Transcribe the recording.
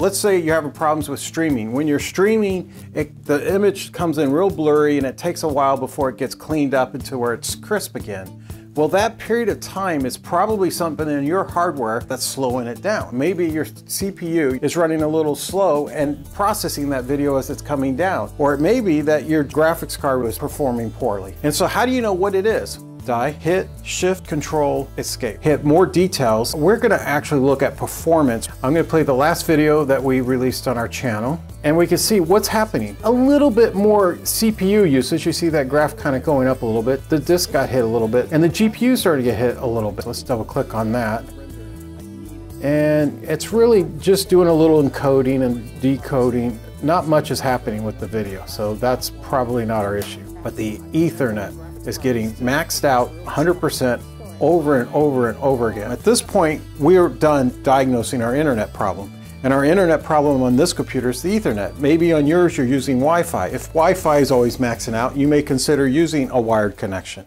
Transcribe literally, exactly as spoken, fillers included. Let's say you're having problems with streaming. When you're streaming, it, the image comes in real blurry and it takes a while before it gets cleaned up into where it's crisp again. Well, that period of time is probably something in your hardware that's slowing it down. Maybe your C P U is running a little slow and processing that video as it's coming down. Or it may be that your graphics card was performing poorly. And so how do you know what it is? Die, hit shift, control, escape. Hit more details. We're gonna actually look at performance. I'm gonna play the last video that we released on our channel, and we can see what's happening. A little bit more C P U usage. You see that graph kind of going up a little bit. The disk got hit a little bit, and the G P U started to get hit a little bit. Let's double click on that. And it's really just doing a little encoding and decoding. Not much is happening with the video, so that's probably not our issue. But the Ethernet is getting maxed out one hundred percent over and over and over again. At this point, we're done diagnosing our internet problem. And our internet problem on this computer is the Ethernet. Maybe on yours, you're using Wi-Fi. If Wi-Fi is always maxing out, you may consider using a wired connection.